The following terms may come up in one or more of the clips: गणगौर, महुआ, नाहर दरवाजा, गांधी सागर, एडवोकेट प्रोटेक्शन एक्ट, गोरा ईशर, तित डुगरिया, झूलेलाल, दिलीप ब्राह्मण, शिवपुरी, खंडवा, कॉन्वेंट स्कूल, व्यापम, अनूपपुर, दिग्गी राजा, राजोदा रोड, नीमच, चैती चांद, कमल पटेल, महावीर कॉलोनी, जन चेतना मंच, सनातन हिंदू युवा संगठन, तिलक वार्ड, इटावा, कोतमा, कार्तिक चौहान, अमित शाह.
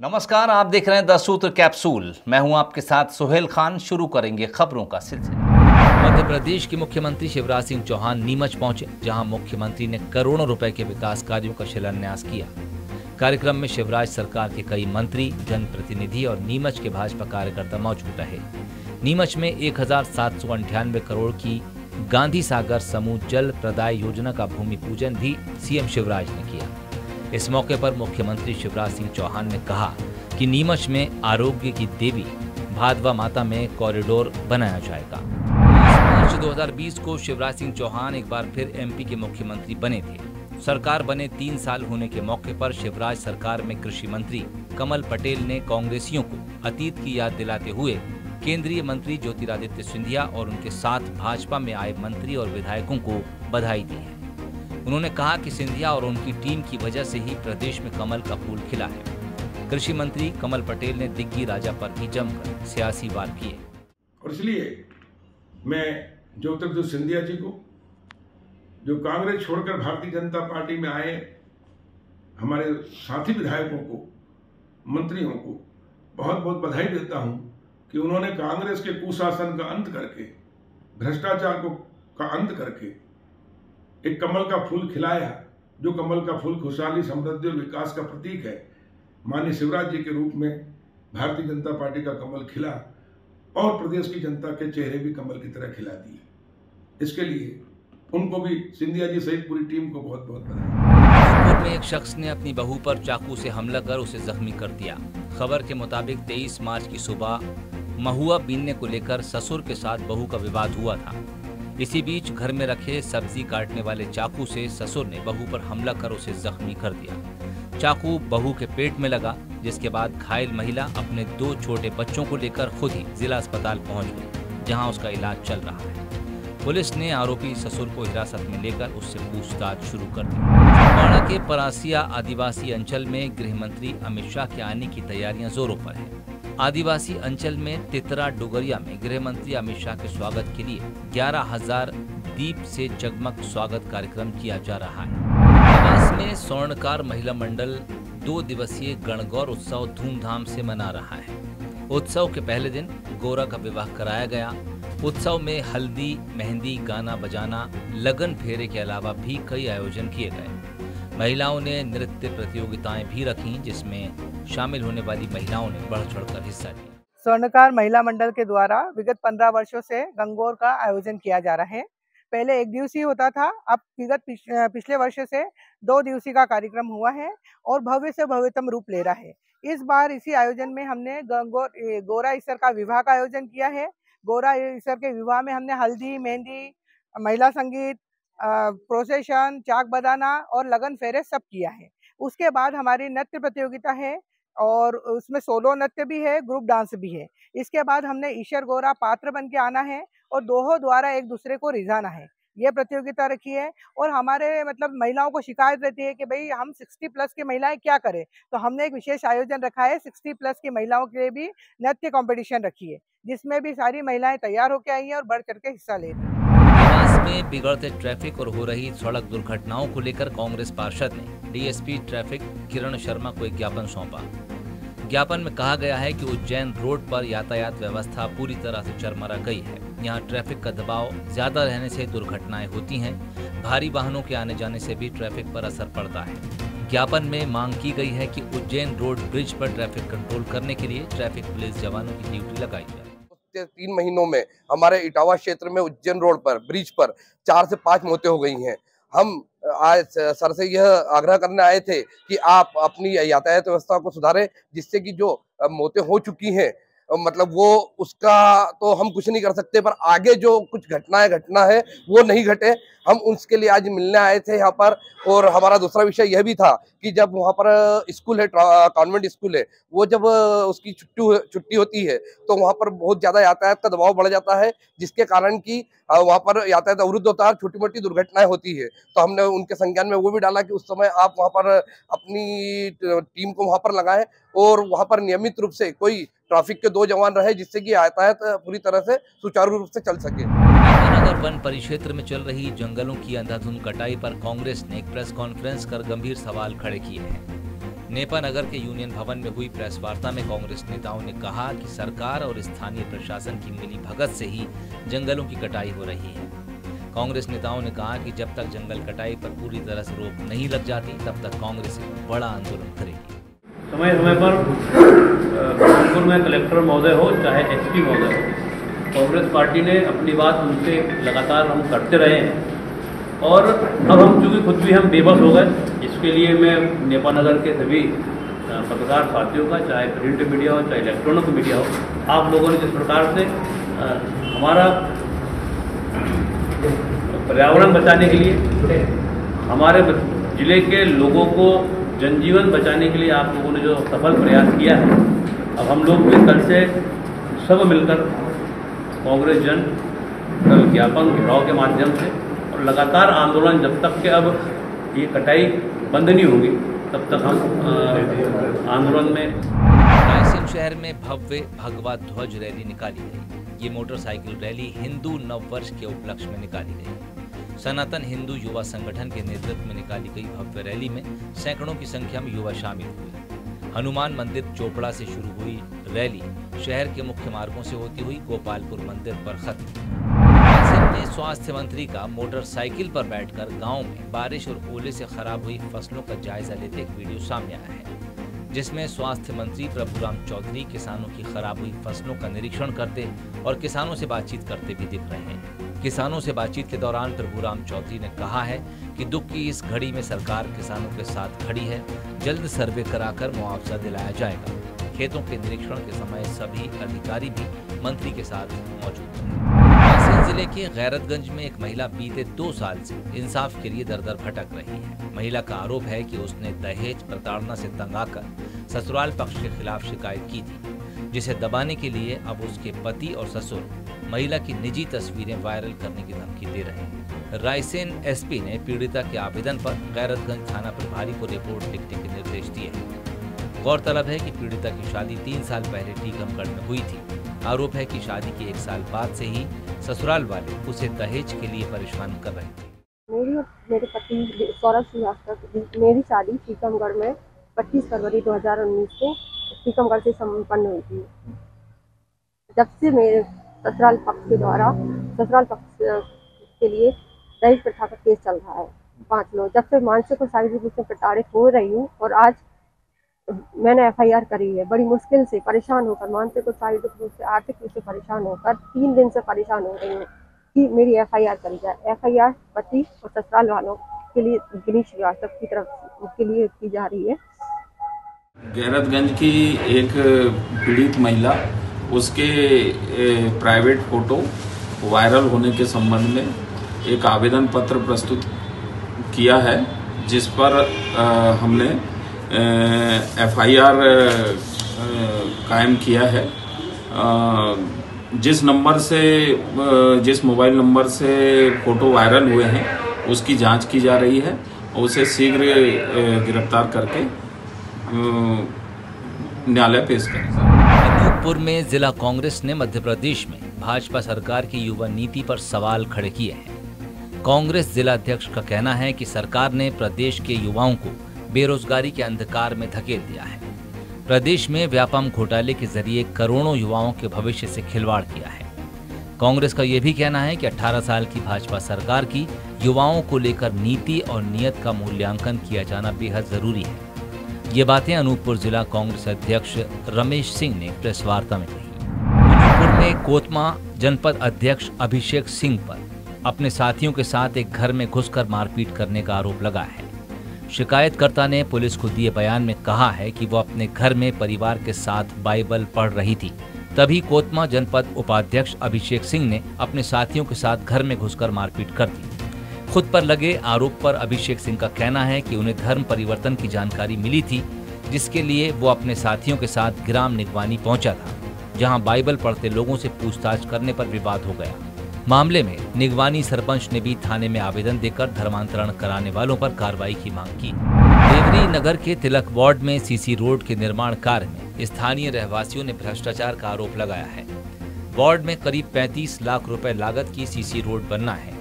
नमस्कार, आप देख रहे हैं 10 सूत्र कैप्सूल। मैं हूं आपके साथ सुहेल खान। शुरू करेंगे खबरों का सिलसिला। मध्य प्रदेश के मुख्यमंत्री शिवराज सिंह चौहान नीमच पहुंचे, जहां मुख्यमंत्री ने करोड़ों रुपए के विकास कार्यों का शिलान्यास किया। कार्यक्रम में शिवराज सरकार के कई मंत्री, जनप्रतिनिधि और नीमच के भाजपा कार्यकर्ता मौजूद रहे। नीमच में 1,798 करोड़ की गांधी सागर समूह जल प्रदाय योजना का भूमि पूजन भी सीएम शिवराज ने किया। इस मौके पर मुख्यमंत्री शिवराज सिंह चौहान ने कहा कि नीमच में आरोग्य की देवी भादवा माता में कॉरिडोर बनाया जाएगा। मार्च 2020 को शिवराज सिंह चौहान एक बार फिर एमपी के मुख्यमंत्री बने थे। सरकार बने 3 साल होने के मौके पर शिवराज सरकार में कृषि मंत्री कमल पटेल ने कांग्रेसियों को अतीत की याद दिलाते हुए केंद्रीय मंत्री ज्योतिरादित्य सिंधिया और उनके साथ भाजपा में आए मंत्री और विधायकों को बधाई दी है। उन्होंने कहा कि सिंधिया और उनकी टीम की वजह से ही प्रदेश में कमल का फूल खिला है। कृषि मंत्री कमल पटेल ने दिग्गी राजा पर भी जमकर सियासी वार किए और इसलिए मैं ज्योतिरादित्य सिंधिया जी को, जो कांग्रेस छोड़कर भारतीय जनता पार्टी में आए, हमारे साथी विधायकों को, मंत्रियों को बहुत बहुत बधाई देता हूँ कि उन्होंने कांग्रेस के कुशासन का अंत करके, भ्रष्टाचार का अंत करके एक कमल का फूल खिलाया, जो कमल का फूल खुशहाली, समृद्धि और विकास का प्रतीक है। माननीय शिवराज जी के रूप में भारतीय जनता पार्टी का कमल खिला और प्रदेश की जनता के चेहरे भी कमल की तरह खिला दिए। इसके लिए उनको भी, सिंधिया जी सहित पूरी टीम को बहुत बहुत बधाई। अनूपपुर में एक शख्स ने अपनी बहू पर चाकू से हमला कर उसे जख्मी कर दिया। खबर के मुताबिक 23 मार्च की सुबह महुआ बीनने को लेकर ससुर के साथ बहू का विवाद हुआ था। इसी बीच घर में रखे सब्जी काटने वाले चाकू से ससुर ने बहू पर हमला कर उसे जख्मी कर दिया। चाकू बहू के पेट में लगा, जिसके बाद घायल महिला अपने 2 छोटे बच्चों को लेकर खुद ही जिला अस्पताल पहुंच गई, जहां उसका इलाज चल रहा है। पुलिस ने आरोपी ससुर को हिरासत में लेकर उससे पूछताछ शुरू कर दी। बाड़ा के परसिया आदिवासी अंचल में गृह मंत्री अमित शाह के आने की तैयारियाँ जोरों पर है। आदिवासी अंचल में तित डुगरिया में गृह मंत्री अमित शाह के स्वागत के लिए 11,000 दीप से जगमग स्वागत कार्यक्रम किया जा रहा है। में स्वर्णकार महिला मंडल 2 दिवसीय गणगौर उत्सव धूमधाम से मना रहा है। उत्सव के पहले दिन गोरा का विवाह कराया गया। उत्सव में हल्दी, मेहंदी, गाना बजाना, लगन फेरे के अलावा भी कई आयोजन किए गए। महिलाओं ने नृत्य प्रतियोगिताएं भी रखी, जिसमें शामिल होने वाली महिलाओं ने बढ़ चढ़कर हिस्सा लिया। स्वर्णकार महिला मंडल के द्वारा विगत 15 वर्षों से गंगौर का आयोजन किया जा रहा है। पहले 1 दिवसीय होता था, अब विगत पिछले वर्ष से 2 दिवसीय का कार्यक्रम हुआ है और भव्य से भव्यतम रूप ले रहा है। इस बार इसी आयोजन में हमने गोरा ईशर का विवाह का आयोजन किया है। गोरा ईशर के विवाह में हमने हल्दी, मेहंदी, महिला संगीत, प्रोसेशन, चाक बदाना और लगन फेरे सब किया है। उसके बाद हमारी नृत्य प्रतियोगिता है और उसमें सोलो नृत्य भी है, ग्रुप डांस भी है। इसके बाद हमने ईशर गोरा पात्र बन के आना है और दोहों द्वारा एक दूसरे को रिझाना है, ये प्रतियोगिता रखी है। और हमारे महिलाओं को शिकायत रहती है कि भाई हम 60+ की महिलाएं क्या करें, तो हमने एक विशेष आयोजन रखा है। 60+ की महिलाओं के लिए भी नृत्य कॉम्पिटिशन रखी है, जिसमें भी सारी महिलाएं तैयार होकर आई हैं और बढ़ चढ़ के हिस्सा ले रही हैं। में बिगड़ते ट्रैफिक और हो रही सड़क दुर्घटनाओं को लेकर कांग्रेस पार्षद ने डीएसपी ट्रैफिक किरण शर्मा को एक ज्ञापन सौंपा। ज्ञापन में कहा गया है कि उज्जैन रोड पर यातायात व्यवस्था पूरी तरह से चरमरा गई है। यहां ट्रैफिक का दबाव ज्यादा रहने से दुर्घटनाएं होती हैं। भारी वाहनों के आने जाने से भी ट्रैफिक पर असर पड़ता है। ज्ञापन में मांग की गई है कि उज्जैन रोड ब्रिज पर ट्रैफिक कंट्रोल करने के लिए ट्रैफिक पुलिस जवानों की ड्यूटी लगाई जाए। 3 महीनों में हमारे इटावा क्षेत्र में उज्जैन रोड पर ब्रिज पर 4 से 5 मौतें हो गई हैं। हम आज सर से यह आग्रह करने आए थे कि आप अपनी यातायात व्यवस्था को सुधारें, जिससे कि जो मौतें हो चुकी हैं, वो उसका तो हम कुछ नहीं कर सकते, पर आगे जो कुछ घटना है वो नहीं घटे, हम उसके लिए आज मिलने आए थे यहाँ पर। और हमारा दूसरा विषय यह भी था कि जब वहाँ पर स्कूल है, कॉन्वेंट स्कूल है, वो जब उसकी छुट्टी होती है तो वहाँ पर बहुत ज़्यादा यातायात का दबाव बढ़ जाता है, जिसके कारण कि वहाँ पर यातायात अवरुद्ध होता है, छोटी मोटी दुर्घटनाएँ होती है। तो हमने उनके संज्ञान में वो भी डाला कि उस समय आप वहाँ पर अपनी टीम को वहाँ पर लगाएं और वहाँ पर नियमित रूप से कोई ट्रैफिक के 2 जवान रहे, जिससे कि यातायात पूरी तरह से सुचारू रूप से चल सके। नेपानगर वन परिक्षेत्र में चल रही जंगलों की अंधाधुंध कटाई पर कांग्रेस ने एक प्रेस कॉन्फ्रेंस कर गंभीर सवाल खड़े किए हैं। नेपानगर के यूनियन भवन में हुई प्रेस वार्ता में कांग्रेस नेताओं ने कहा कि सरकार और स्थानीय प्रशासन की मिलीभगत से ही जंगलों की कटाई हो रही है। कांग्रेस नेताओं ने कहा कि जब तक जंगल कटाई पर पूरी तरह से रोक नहीं लग जाती तब तक कांग्रेस एक बड़ा आंदोलन करेगी। समय समय पर बिल्कुल में कलेक्टर महोदय हो चाहे एसपी महोदय हो, कांग्रेस पार्टी ने अपनी बात उनसे लगातार हम करते रहे हैं और अब हम चूँकि खुद भी हम बेबस हो गए, इसके लिए मैं नेपानगर के सभी पत्रकार साथियों का, चाहे प्रिंट मीडिया हो चाहे इलेक्ट्रॉनिक मीडिया हो, आप लोगों ने जिस प्रकार से हमारा पर्यावरण बचाने के लिए, हमारे जिले के लोगों को जनजीवन बचाने के लिए आप लोगों ने जो सफल प्रयास किया है, अब हम लोग भी कल से सब मिलकर कांग्रेस जन कल ज्ञापन घेराव के माध्यम से और लगातार आंदोलन जब तक के अब ये कटाई बंद नहीं होगी तब तक हम आंदोलन में। रायसेन शहर में भव्य भगवा ध्वज रैली निकाली गई। ये मोटरसाइकिल रैली हिंदू नववर्ष के उपलक्ष्य में निकाली गई। सनातन हिंदू युवा संगठन के नेतृत्व में निकाली गई भव्य रैली में सैकड़ों की संख्या में युवा शामिल हुए। हनुमान मंदिर चोपड़ा से शुरू हुई रैली शहर के मुख्य मार्गों से होती हुई गोपालपुर मंदिर पर खत्म। स्वास्थ्य मंत्री का मोटरसाइकिल पर बैठकर गांव में बारिश और ओले से खराब हुई फसलों का जायजा लेते एक वीडियो सामने आया है, जिसमें स्वास्थ्य मंत्री प्रभुराम चौधरी किसानों की खराब हुई फसलों का निरीक्षण करते और किसानों से बातचीत करते भी दिख रहे हैं। किसानों से बातचीत के दौरान प्रभुराम चौधरी ने कहा है कि दुख की इस घड़ी में सरकार किसानों के साथ खड़ी है, जल्द सर्वे कराकर मुआवजा दिलाया जाएगा। खेतों के निरीक्षण के समय सभी अधिकारी भी मंत्री के साथ मौजूद थे। जिले के गैरतगंज में एक महिला बीते 2 साल से इंसाफ के लिए दर दर भटक रही है। महिला का आरोप है कि उसने दहेज प्रताड़ना से तंग आकर ससुराल पक्ष के खिलाफ शिकायत की थी, जिसे दबाने के लिए अब उसके पति और ससुर महिला की निजी तस्वीरें वायरल करने की धमकी दे रहे हैं। रायसेन एसपी ने पीड़िता के आवेदन पर गैरतगंज थाना प्रभारी को रिपोर्ट लिखने के निर्देश दिए हैं। गौरतलब है कि पीड़िता की शादी 3 साल पहले टीकमगढ़ में हुई थी। आरोप है कि शादी के 1 साल बाद से ही ससुराल वाले उसे दहेज के लिए परेशान कर रहे थे। मेरे पति सौरभ श्रीवास्तव, मेरी शादी टीकमगढ़ में 25 फरवरी 2019 को टीकमगढ़ से सम्पन्न हुई थी। जब से मेरे ससुराल पक्ष के द्वारा ससुराल पक्ष के लिए दहेज प्रथा का केस चल रहा है 5 लोग, जब से मानसिक और शारीरिक रूप से प्रताड़ित हो रही हूँ और आज मैंने एफआईआर करी है। बड़ी मुश्किल से परेशान होकर, मानसिक और शारीरिक रूप से आर्थिक रूप से परेशान होकर 3 दिन से परेशान हो रही हूँ कि मेरी एफआईआर करी जाए। एफआईआर पति और ससुराल वालों के लिए गणेश श्रीवास्तव की तरफ उसके लिए की जा रही है। गैरतगंज की एक पीड़ित महिला, उसके प्राइवेट फोटो वायरल होने के संबंध में एक आवेदन पत्र प्रस्तुत किया है, जिस पर हमने एफआईआर कायम किया है। जिस मोबाइल नंबर से फोटो वायरल हुए हैं उसकी जांच की जा रही है और उसे शीघ्र गिरफ्तार करके न्यायालय पेश करेंगे। अनूपपुर में जिला कांग्रेस ने मध्य प्रदेश में भाजपा सरकार की युवा नीति पर सवाल खड़े किए हैं। कांग्रेस जिला अध्यक्ष का कहना है कि सरकार ने प्रदेश के युवाओं को बेरोजगारी के अंधकार में धकेल दिया है। प्रदेश में व्यापम घोटाले के जरिए करोड़ों युवाओं के भविष्य से खिलवाड़ किया है। कांग्रेस का यह भी कहना है कि 18 साल की भाजपा सरकार की युवाओं को लेकर नीति और नियत का मूल्यांकन किया जाना बेहद जरूरी है। ये बातें अनूपपुर जिला कांग्रेस अध्यक्ष रमेश सिंह ने प्रेस वार्ता में कही। अनूपपुर में कोतमा जनपद अध्यक्ष अभिषेक सिंह पर अपने साथियों के साथ एक घर में घुसकर मारपीट करने का आरोप लगा है। शिकायतकर्ता ने पुलिस को दिए बयान में कहा है कि वो अपने घर में परिवार के साथ बाइबल पढ़ रही थी, तभी कोतमा जनपद उपाध्यक्ष अभिषेक सिंह ने अपने साथियों के साथ घर में घुसकर मारपीट कर दी। खुद पर लगे आरोप पर अभिषेक सिंह का कहना है कि उन्हें धर्म परिवर्तन की जानकारी मिली थी, जिसके लिए वो अपने साथियों के साथ ग्राम निगवानी पहुंचा था, जहां बाइबल पढ़ते लोगों से पूछताछ करने पर विवाद हो गया। मामले में निगवानी सरपंच ने भी थाने में आवेदन देकर धर्मांतरण कराने वालों पर कार्रवाई की मांग की। देवरी नगर के तिलक वार्ड में सीसी रोड के निर्माण कार्य में स्थानीय रहवासियों ने भ्रष्टाचार का आरोप लगाया है। वार्ड में करीब 35 लाख रुपए लागत की सीसी रोड बनना है,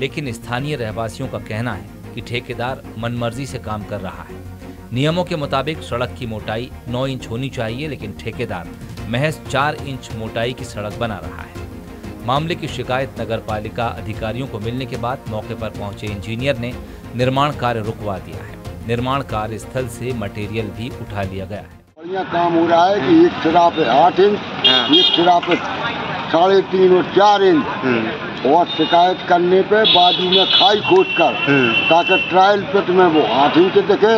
लेकिन स्थानीय रहवासियों का कहना है कि ठेकेदार मनमर्जी से काम कर रहा है। नियमों के मुताबिक सड़क की मोटाई 9 इंच होनी चाहिए, लेकिन ठेकेदार महज 4 इंच मोटाई की सड़क बना रहा है। मामले की शिकायत नगरपालिका अधिकारियों को मिलने के बाद मौके पर पहुंचे इंजीनियर ने निर्माण कार्य रुकवा दिया है। निर्माण कार्य स्थल से मटेरियल भी उठा लिया गया है। बढ़िया काम हो रहा है कि एक सिरा पे 8 इंच, एक सिरा पे 3.5 और 4 इंच, और शिकायत करने पे बाजू में खाई खोद कर ताकि ट्रायल पिट में वो 8 इंच दिखे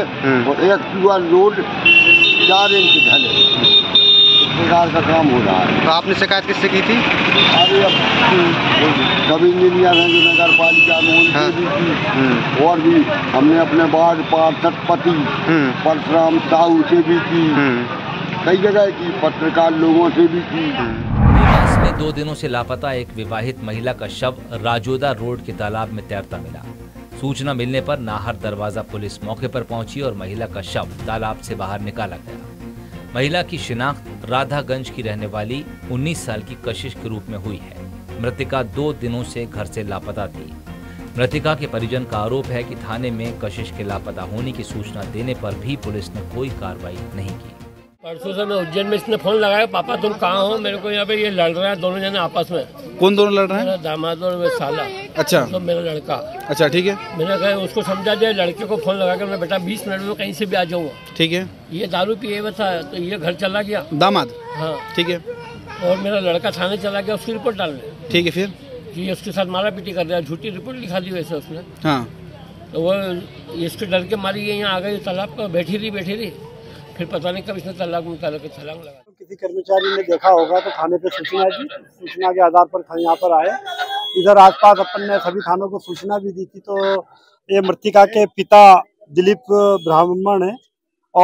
और एक पूरा लोड 4 इंच ढले, इस प्रकार का काम हो रहा है। तो आपने शिकायत किससे की थी? अरे अब सभी इंजीनियर हैं जो नगर पालिका में, उनसे और भी हमने अपने वार्ड पार्षद पति परसराम साहू से भी की, कई जगह की, पत्रकार लोगों से भी की। 2 दिनों से लापता एक विवाहित महिला का शव राजोदा रोड के तालाब में तैरता मिला। सूचना मिलने पर नाहर दरवाजा पुलिस मौके पर पहुंची और महिला का शव तालाब से बाहर निकाला गया। महिला की शिनाख्त राधागंज की रहने वाली 19 साल की कशिश के रूप में हुई है। मृतिका 2 दिनों से घर से लापता थी। मृतिका के परिजन का आरोप है कि थाने में कशिश के लापता होने की सूचना देने पर भी पुलिस ने कोई कार्रवाई नहीं की। परसों से मैं उज्जैन में, इसने फोन लगाया, पापा तुम कहाँ हो, मेरे को यहाँ पे ये लड़ रहा है दोनों जने आपस में। कौन दोनों लड़ रहे हैं? मेरा दामाद और मेरा साला। अच्छा, तो मेरा लड़का। अच्छा ठीक है। मैंने कहा उसको समझा दिया, लड़के को फोन लगा कर मैं बेटा 20 मिनट में कहीं से भी आ जाऊँगा। ठीक है। ये दारू पिए हुए था तो ये घर चला गया दामाद। हाँ ठीक है। और मेरा लड़का थाने चला गया उसकी रिपोर्ट डालने। ठीक है। फिर ये उसके साथ मारा पीटी कर रहा, झूठी रिपोर्ट लिखा दी वैसे उसने। हाँ, तो वो इसके डर के मारी ये यहाँ आ गई तालाब पर, बैठी रही। फिर पता नहीं कब इसने तालाब लगा। किसी कर्मचारी ने देखा होगा तो थाने पे सूचना दी, सूचना के आधार पर यहाँ पर आए। इधर आसपास अपन ने सभी थानों को सूचना भी दी थी। तो ये मृतिका के पिता दिलीप ब्राह्मण है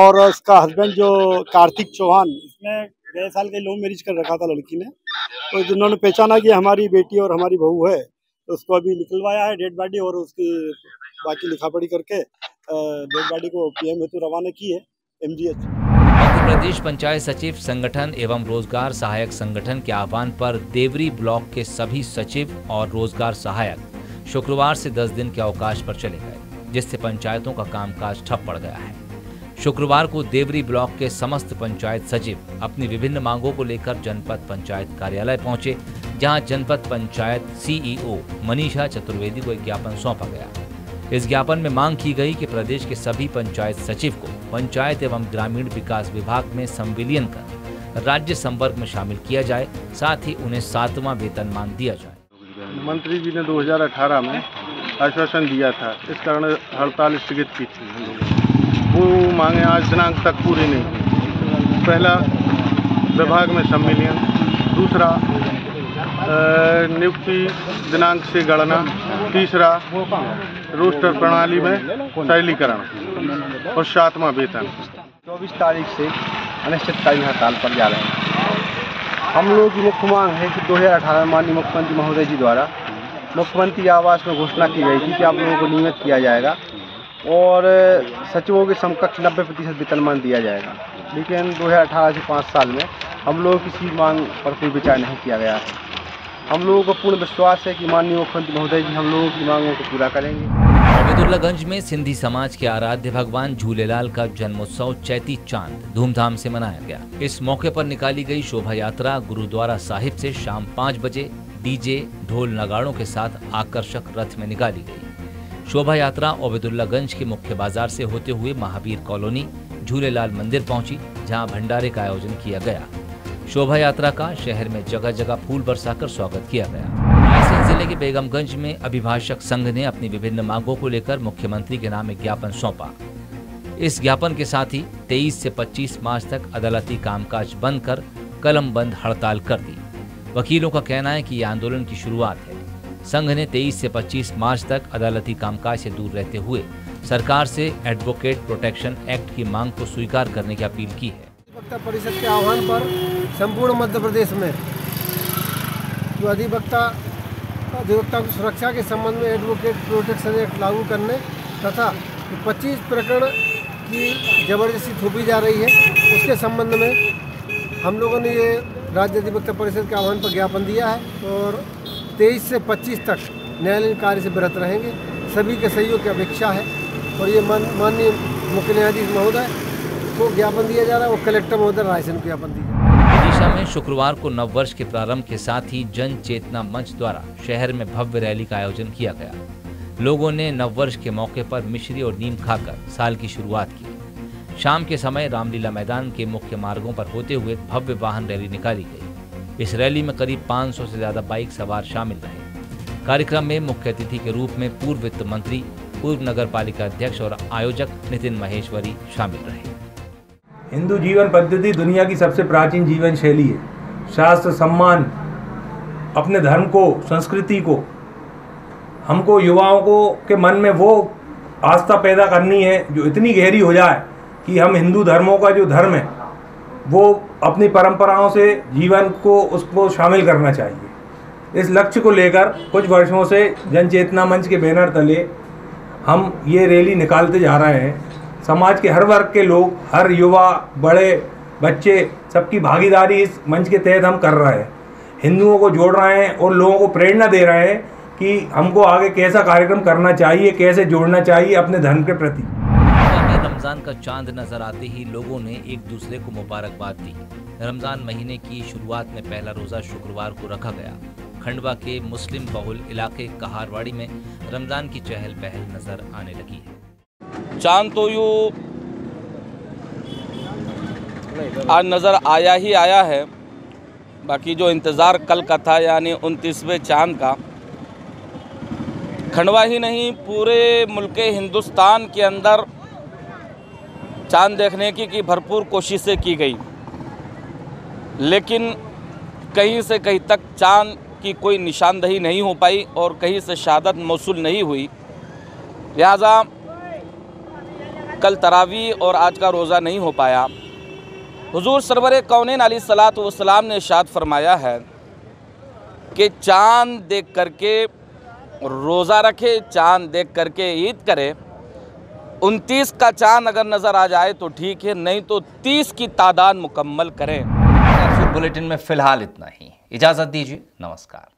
और इसका हस्बैंड जो कार्तिक चौहान, इसने गए साल के लव मैरिज कर रखा था लड़की ने, तो जिन्होंने पहचाना कि हमारी बेटी और हमारी बहू है तो उसको अभी निकलवाया है डेड बॉडी, और उसकी बाकी लिखापड़ी करके डेड बॉडी को PM हेतु रवाना की है। मध्य प्रदेश पंचायत सचिव संगठन एवं रोजगार सहायक संगठन के आह्वान पर देवरी ब्लॉक के सभी सचिव और रोजगार सहायक शुक्रवार से 10 दिन के अवकाश पर चले गए, जिससे पंचायतों का कामकाज ठप पड़ गया है। शुक्रवार को देवरी ब्लॉक के समस्त पंचायत सचिव अपनी विभिन्न मांगों को लेकर जनपद पंचायत कार्यालय पहुंचे, जहां जनपद पंचायत CEO मनीषा चतुर्वेदी को एक ज्ञापन सौंपा गया। इस ज्ञापन में मांग की गई कि प्रदेश के सभी पंचायत सचिव को पंचायत एवं ग्रामीण विकास विभाग में संविलियन कर राज्य संवर्ग में शामिल किया जाए, साथ ही उन्हें 7वां वेतनमान दिया जाए। मंत्री जी ने 2018 में आश्वासन दिया था, इस कारण हड़ताल स्थगित की थी। वो मांगे आज दिनांक तक पूरी नहीं। पहला, विभाग में संविलियन। दूसरा, नियुक्ति दिनांक से गणना। तीसरा, रोस्टर प्रणाली में सरलीकरण। और 7वां वेतन। 24 तारीख से अनिश्चितकालीन हड़ताल पर जा रहे हैं। हम लोगों की मुख्य मांग है कि 2018 में माननीय मुख्यमंत्री महोदय जी द्वारा मुख्यमंत्री आवास में घोषणा की गई थी कि आप लोगों को नियमित किया जाएगा और सचिवों के समकक्ष 90% वेतनमान दिया जाएगा, लेकिन 2018 से 5 साल में हम लोगों की किसी मांग पर कोई विचार नहीं किया गया है। हम लोगों को पूर्ण विश्वास है कि माननीय मुख्यमंत्री महोदय जी हम लोगों की मांगों को पूरा करेंगे। अब्दुल्लागंज में सिंधी समाज के आराध्य भगवान झूलेलाल का जन्मोत्सव चैती चांद धूमधाम से मनाया गया। इस मौके पर निकाली गई शोभा यात्रा गुरुद्वारा साहिब से शाम 5 बजे डीजे ढोल नगाड़ों के साथ आकर्षक रथ में निकाली गई। शोभा यात्रा अब्दुल्लागंज के मुख्य बाजार से होते हुए महावीर कॉलोनी झूलेलाल मंदिर पहुँची, जहाँ भंडारे का आयोजन किया गया। शोभा यात्रा का शहर में जगह जगह फूल बरसाकर स्वागत किया गया। रायसेन जिले के बेगमगंज में अभिभाषक संघ ने अपनी विभिन्न मांगों को लेकर मुख्यमंत्री के नाम एक ज्ञापन सौंपा। इस ज्ञापन के साथ ही 23 से 25 मार्च तक अदालती कामकाज बंद कर कलमबंद हड़ताल कर दी। वकीलों का कहना है कि ये आंदोलन की शुरुआत है। संघ ने 23 से 25 मार्च तक अदालती कामकाज से दूर रहते हुए सरकार से एडवोकेट प्रोटेक्शन एक्ट की मांग को स्वीकार करने की अपील की है। अधिवक्ता परिषद के आह्वान पर संपूर्ण मध्य प्रदेश में जो अधिवक्ता की सुरक्षा के संबंध में एडवोकेट प्रोटेक्शन एक्ट लागू करने तथा 25 प्रकरण की जबरदस्ती थोपी जा रही है, उसके संबंध में हम लोगों ने ये राज्य अधिवक्ता परिषद के आह्वान पर ज्ञापन दिया है और 23 से 25 तक न्यायालयीन कार्य से विरत रहेंगे। सभी के सहयोग की अपेक्षा है और ये माननीय मुख्य न्यायाधीश महोदय को ज्ञापन दिया जा रहा है और कलेक्टर महोदय राय सिंह को ज्ञापन दिया जा रहा है। दिशा में शुक्रवार को नववर्ष के प्रारंभ के साथ ही जन चेतना मंच द्वारा शहर में भव्य रैली का आयोजन किया गया। लोगों ने नववर्ष के मौके पर मिश्री और नीम खाकर साल की शुरुआत की। शाम के समय रामलीला मैदान के मुख्य मार्गों पर होते हुए भव्य वाहन रैली निकाली गई। इस रैली में करीब 500 से ज्यादा बाइक सवार शामिल रहे। कार्यक्रम में मुख्य अतिथि के रूप में पूर्व वित्त मंत्री, पूर्व नगर पालिका अध्यक्ष और आयोजक नितिन महेश्वरी शामिल रहे। हिंदू जीवन पद्धति दुनिया की सबसे प्राचीन जीवन शैली है। शास्त्र सम्मान, अपने धर्म को, संस्कृति को, हमको युवाओं को के मन में वो आस्था पैदा करनी है जो इतनी गहरी हो जाए कि हम हिंदू धर्मों का जो धर्म है वो अपनी परंपराओं से जीवन को उसको शामिल करना चाहिए। इस लक्ष्य को लेकर कुछ वर्षों से जन चेतना मंच के बैनर तले हम ये रैली निकालते जा रहे हैं। समाज के हर वर्ग के लोग, हर युवा, बड़े, बच्चे, सबकी भागीदारी इस मंच के तहत हम कर रहे हैं। हिंदुओं को जोड़ रहे हैं और लोगों को प्रेरणा दे रहे हैं कि हमको आगे कैसा कार्यक्रम करना चाहिए, कैसे जोड़ना चाहिए अपने धर्म के प्रति। रमज़ान का चांद नजर आते ही लोगों ने एक दूसरे को मुबारकबाद दी। रमज़ान महीने की शुरुआत में पहला रोज़ा शुक्रवार को रखा गया। खंडवा के मुस्लिम बहुल इलाके कहारवाड़ी में रमज़ान की चहल पहल नजर आने लगी है। चांद तो यू आज नज़र आया ही आया है, बाकी जो इंतज़ार कल का था यानी 29वें चांद का, खंडवा ही नहीं पूरे मुल्क हिंदुस्तान के अंदर चांद देखने की भरपूर कोशिशें की गई, लेकिन कहीं से कहीं तक चांद की कोई निशानदही नहीं हो पाई और कहीं से शहादत मौसूल नहीं हुई। लिहाजा कल तरावी और आज का रोज़ा नहीं हो पाया। हुजूर सरवर कौनैन अलैहिस्सलातु वस्सलाम ने इरशाद फरमाया है कि चाँद देख करके रोज़ा रखे, चाँद देख करके ईद करे। 29 का चाँद अगर नज़र आ जाए तो ठीक है, नहीं तो 30 की तादाद मुकम्मल करें। बुलेटिन में फ़िलहाल इतना ही। इजाज़त दीजिए, नमस्कार।